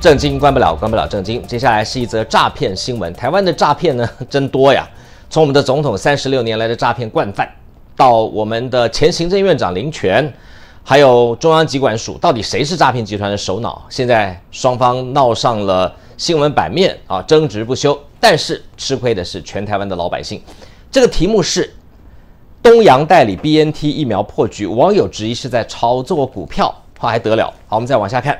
震惊关不了震惊。接下来是一则诈骗新闻，台湾的诈骗呢真多呀，从我们的总统36年来的诈骗惯犯，到我们的前行政院长林权，还有中央疾管署，到底谁是诈骗集团的首脑？现在双方闹上了新闻版面啊，争执不休。但是吃亏的是全台湾的老百姓。这个题目是东洋代理 BNT 疫苗破局，网友质疑是在炒作股票，还得了？好，我们再往下看，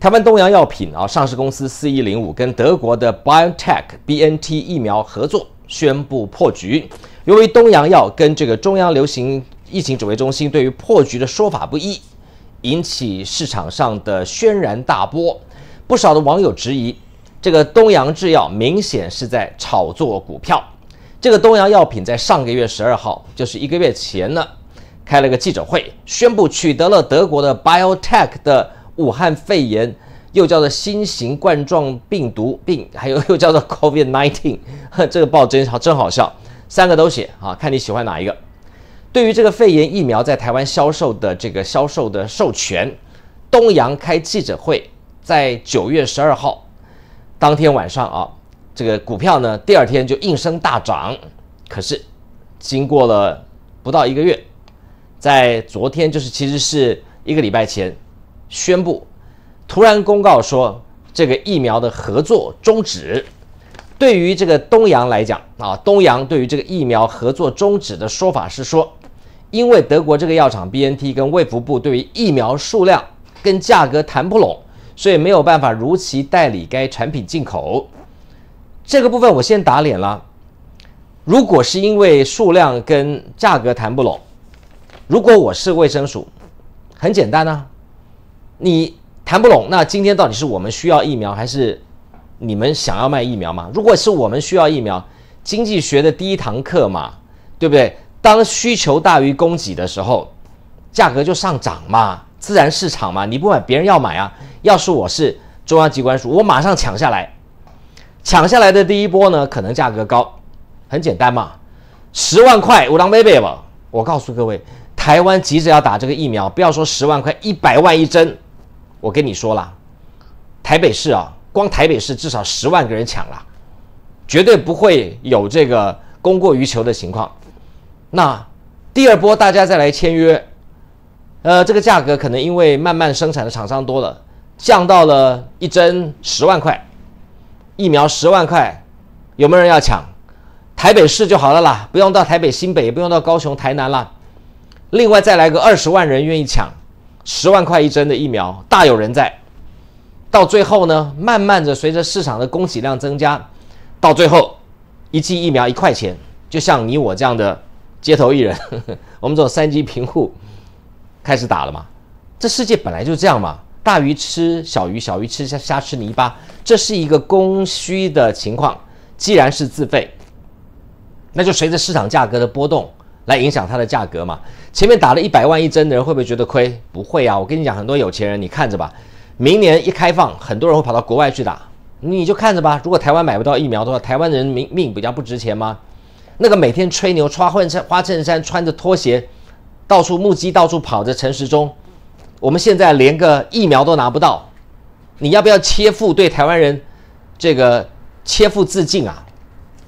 台湾东洋药品啊上市公司4105跟德国的 BioNTech BNT 疫苗合作，宣布破局。由于东洋药跟这个中央流行疫情指挥中心对于破局的说法不一，引起市场上的轩然大波。不少的网友质疑，这个东洋制药明显是在炒作股票。这个东洋药品在上个月12号，就是1个月前呢，开了个记者会，宣布取得了德国的 BioNTech 的武汉肺炎，又叫做新型冠状病毒病，还有又叫做 COVID-19。这个报真好笑，3个都写啊，看你喜欢哪一个。对于这个肺炎疫苗在台湾销售的这个销售的授权，东洋开记者会，在9月12号当天晚上啊，这个股票呢第二天就应声大涨。可是经过了不到1个月，在昨天就是其实是1个礼拜前宣布，突然公告说这个疫苗的合作终止。对于这个东洋来讲啊，东洋对于这个疫苗合作终止的说法是说，因为德国这个药厂 BNT 跟卫福部对于疫苗数量跟价格谈不拢，所以没有办法如期代理该产品进口。这个部分我先打脸了。如果是因为数量跟价格谈不拢，如果我是卫生署，很简单啊，你谈不拢，那今天到底是我们需要疫苗还是你们想要卖疫苗嘛？如果是我们需要疫苗，经济学的第一堂课嘛，对不对？当需求大于供给的时候，价格就上涨嘛，自然市场嘛，你不买别人要买啊。要是我是中央疾管署，我马上抢下来。抢下来的第一波呢，可能价格高，很简单嘛，10万块五郎贝贝吧。我告诉各位，台湾急着要打这个疫苗，不要说10万块，100万一针。我跟你说啦，台北市啊，光台北市至少10万个人抢啦，绝对不会有这个供过于求的情况。那第二波大家再来签约，这个价格可能因为慢慢生产的厂商多了，降到了一针10万块，疫苗10万块，有没有人要抢？台北市就好了啦，不用到台北新北，也不用到高雄台南啦。另外再来个20万人愿意抢10万块一针的疫苗，大有人在。到最后呢，慢慢的随着市场的供给量增加，到最后一剂疫苗1块钱，就像你我这样的街头艺人，我们这种3级贫户开始打了嘛。这世界本来就这样嘛，大鱼吃小鱼，小鱼吃虾吃泥巴，这是一个供需的情况。既然是自费，那就随着市场价格的波动来影响它的价格嘛。前面打了100万一针的人会不会觉得亏？不会啊，我跟你讲，很多有钱人你看着吧，明年一开放，很多人会跑到国外去打，你就看着吧。如果台湾买不到疫苗的话，台湾人命比较不值钱吗？那个每天吹牛穿花衬衫穿着拖鞋到处目击到处跑着陈时中，我们现在连个疫苗都拿不到，你要不要切腹对台湾人这个切腹自尽啊？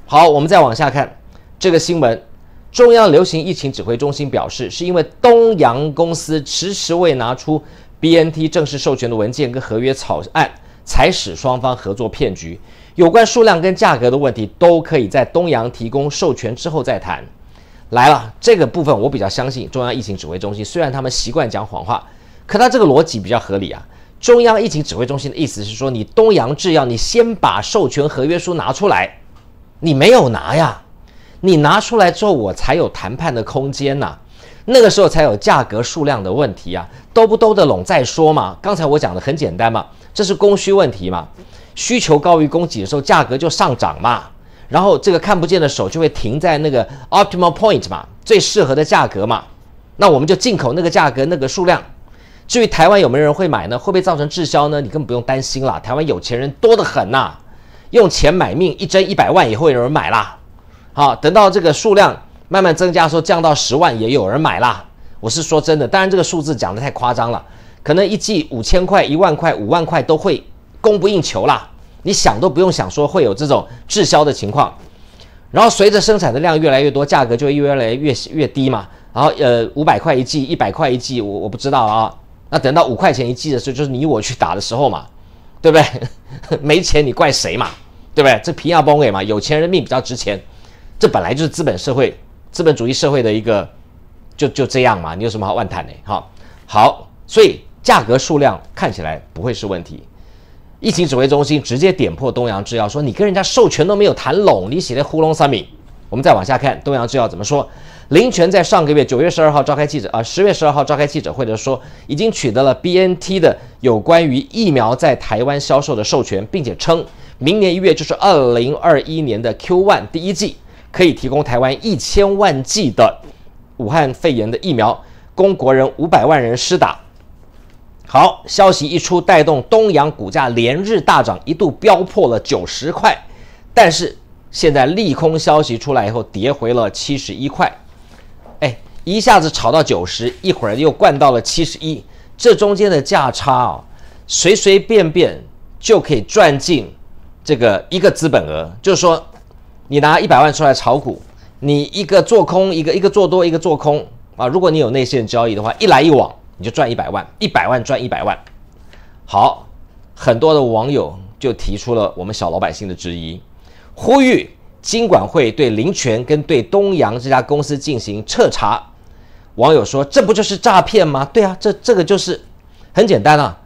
好，我们再往下看这个新闻，中央流行疫情指挥中心表示，是因为东洋公司迟未拿出 BNT 正式授权的文件跟合约草案，才使双方合作骗局。有关数量跟价格的问题，都可以在东洋提供授权之后再谈。来了，这个部分我比较相信中央疫情指挥中心，虽然他们习惯讲谎话，可他这个逻辑比较合理啊。中央疫情指挥中心的意思是说，你东洋制药，你先把授权合约书拿出来，你没有拿呀。你拿出来之后，我才有谈判的空间呐，那个时候才有价格数量的问题啊，兜不兜得拢再说嘛。刚才我讲的很简单嘛，这是供需问题嘛，需求高于供给的时候，价格就上涨嘛，然后这个看不见的手就会停在那个 optimal point 嘛，最适合的价格嘛，那我们就进口那个价格那个数量。至于台湾有没有人会买呢？会不会造成滞销呢？你根本不用担心啦，台湾有钱人多得很呐，用钱买命，一针100万也会有人买啦。好，等到这个数量慢慢增加的时候，降到10万也有人买啦。我是说真的，当然这个数字讲得太夸张了，可能一剂5000块、1万块、5万块都会供不应求啦，你想都不用想说会有这种滞销的情况。然后随着生产的量越来越多，价格就越来越低嘛。然后500块一剂，100块一剂，我不知道啊。那等到5块钱一剂的时候，就是你我去打的时候嘛，对不对？没钱你怪谁嘛，对不对？这皮亚崩给嘛，有钱人命比较值钱，这本来就是资本社会、资本主义社会的一个。 就这样嘛，你有什么好万叹呢？哈，好，所以价格数量看起来不会是问题。疫情指挥中心直接点破东洋制药，说你跟人家授权都没有谈拢，你写的糊弄三米。我们再往下看，东洋制药怎么说？林权在上个月9月12号召开记者10月12号召开记者会的说，已经取得了 BNT 的有关于疫苗在台湾销售的授权，并且称明年1月就是2021年的 Q1 第一季，可以提供台湾1000万剂的。 武汉肺炎的疫苗供国人500万人施打。好，消息一出，带动东洋股价连日大涨，一度飙破了90块。但是现在利空消息出来以后，跌回了71块。哎，一下子炒到90，一会儿又灌到了71，这中间的价差啊，随随便便就可以赚进这个一个资本额。就是说，你拿100万出来炒股。 你一个做空，一个做多，一个做空啊！如果你有内线交易的话，一来一往你就赚100万，100万赚100万。好，很多的网友就提出了我们小老百姓的质疑，呼吁金管会对林权跟对东洋这家公司进行彻查。网友说：“这不就是诈骗吗？”对啊，这个就是很简单啊！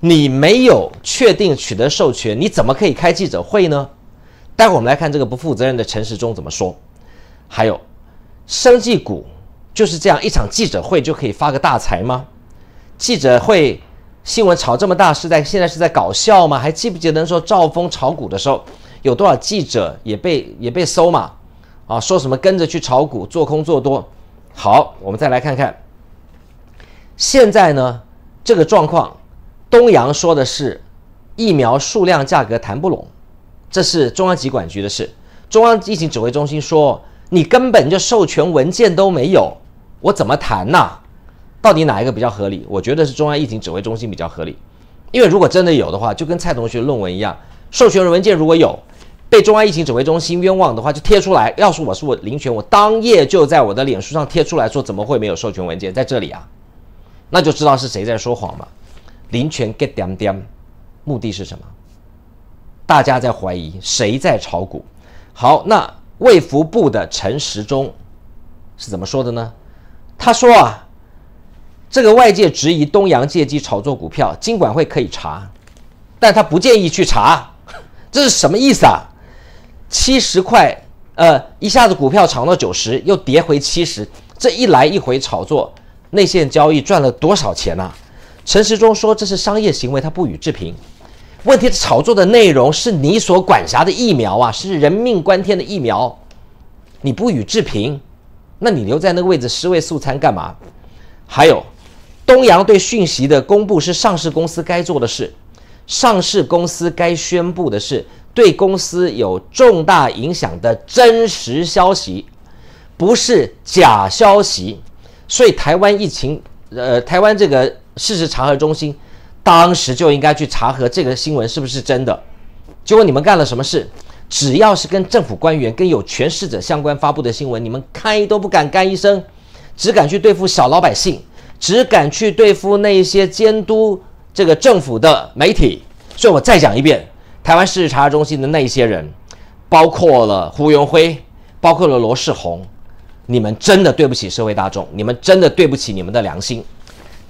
你没有确定取得授权，你怎么可以开记者会呢？待会我们来看这个不负责任的陈时中怎么说。 还有，生技股就是这样一场记者会就可以发个大财吗？记者会新闻炒这么大，现在是在搞笑吗？还记不记得那时候兆丰炒股的时候，有多少记者也被搜嘛？啊，说什么跟着去炒股，做空做多。好，我们再来看看，现在呢这个状况，东洋说的是疫苗数量价格谈不拢，这是中央疾管局的事。中央疫情指挥中心说。 你根本就授权文件都没有，我怎么谈呢？到底哪一个比较合理？我觉得是中央疫情指挥中心比较合理，因为如果真的有的话，就跟蔡同学论文一样，授权文件如果有被中央疫情指挥中心冤枉的话，就贴出来。要是我是林权，我当夜就在我的脸书上贴出来说，怎么会没有授权文件在这里啊？那就知道是谁在说谎嘛。林权 get 点点，目的是什么？大家在怀疑谁在炒股。好，那。 卫福部的陈时中是怎么说的呢？他说啊，这个外界质疑东洋借机炒作股票，金管会可以查，但他不建议去查，这是什么意思啊？70块，一下子股票炒到90，又跌回70，这一来一回炒作，内线交易赚了多少钱啊？陈时中说这是商业行为，他不予置评。 问题炒作的内容是你所管辖的疫苗啊，是人命关天的疫苗，你不予置评，那你留在那个位置尸位素餐干嘛？还有，东洋对讯息的公布是上市公司该做的事，上市公司该宣布的是对公司有重大影响的真实消息，不是假消息。所以台湾疫情，台湾这个事实查核中心。 当时就应该去查核这个新闻是不是真的，结果你们干了什么事？只要是跟政府官员、跟有权势者相关发布的新闻，你们吭都不敢吭一声，只敢去对付小老百姓，只敢去对付那些监督这个政府的媒体。所以我再讲一遍，台湾事实查核中心的那些人，包括了胡元辉，包括了罗世宏，你们真的对不起社会大众，你们真的对不起你们的良心。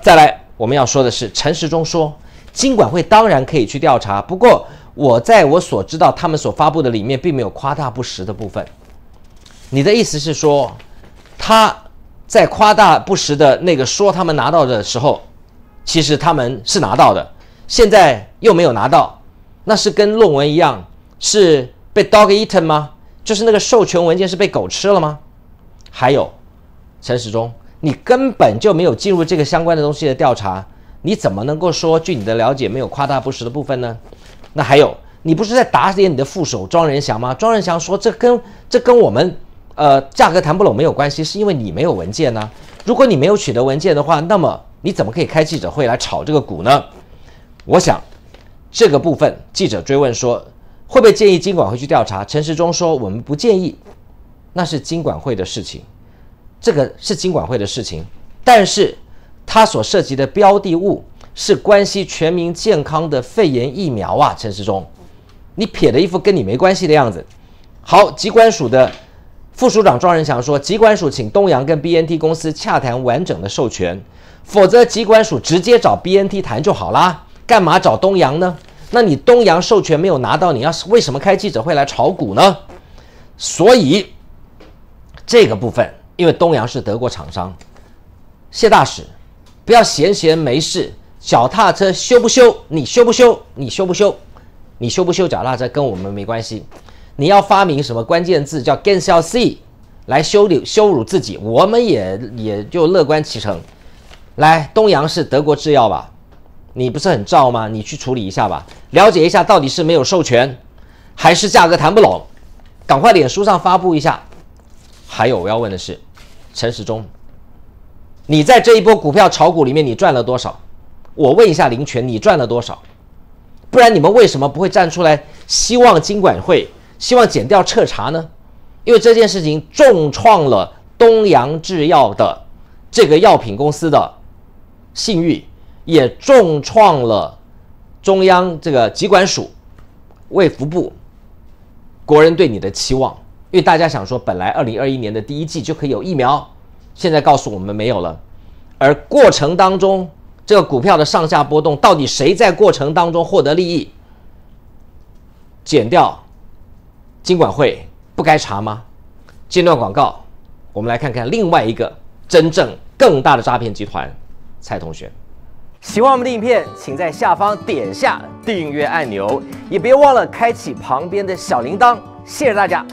再来。 我们要说的是，陈时中说，金管会当然可以去调查，不过我在我所知道他们所发布的里面，并没有夸大不实的部分。你的意思是说，他在夸大不实的那个说他们拿到的时候，其实他们是拿到的，现在又没有拿到，那是跟论文一样，是被 dog eaten 吗？就是那个授权文件是被狗吃了吗？还有，陈时中。 你根本就没有进入这个相关的东西的调查，你怎么能够说据你的了解没有夸大不实的部分呢？那还有，你不是在打脸你的副手庄仁祥吗？庄仁祥说这跟我们价格谈不拢没有关系，是因为你没有文件呢。如果你没有取得文件的话，那么你怎么可以开记者会来炒这个股呢？我想这个部分，记者追问说，会不会建议金管会去调查？陈时中说，我们不建议，那是金管会的事情，这个是金管会的事情，但是它所涉及的标的物是关系全民健康的肺炎疫苗啊，陈时中，你撇了一副跟你没关系的样子。好，疾管署的副署长庄仁祥说，疾管署请东洋跟 BNT 公司洽谈完整的授权，否则疾管署直接找 BNT 谈就好啦，干嘛找东洋呢？那你东洋授权没有拿到，你要为什么开记者会来炒股呢？所以这个部分，因为东洋是德国厂商，谢大使不要闲闲没事，脚踏车修不修？你修不修？你修不修？你修不修脚踏车跟我们没关系。你要发明什么关键字叫 “cancel”， 来羞辱自己，我们也就乐观其成。来，东洋是德国制药吧？你不是很照吗？你去处理一下吧，了解一下到底是没有授权，还是价格谈不拢？赶快脸书上发布一下。还有我要问的是，陈时中，你在这一波股票炒股里面你赚了多少？我问一下林权，你赚了多少？不然你们为什么不会站出来希望金管会？希望减掉彻查呢，因为这件事情重创了东洋制药的这个药品公司的信誉，也重创了中央这个疾管署、卫福部国人对你的期望。因为大家想说，本来2021年的第一季就可以有疫苗，现在告诉我们没有了。而过程当中，这个股票的上下波动，到底谁在过程当中获得利益？减掉。金管会不该查吗？间断广告，我们来看看另外一个真正更大的诈骗集团。蔡同学，喜欢我们的影片，请在下方点下订阅按钮，也别忘了开启旁边的小铃铛。谢谢大家。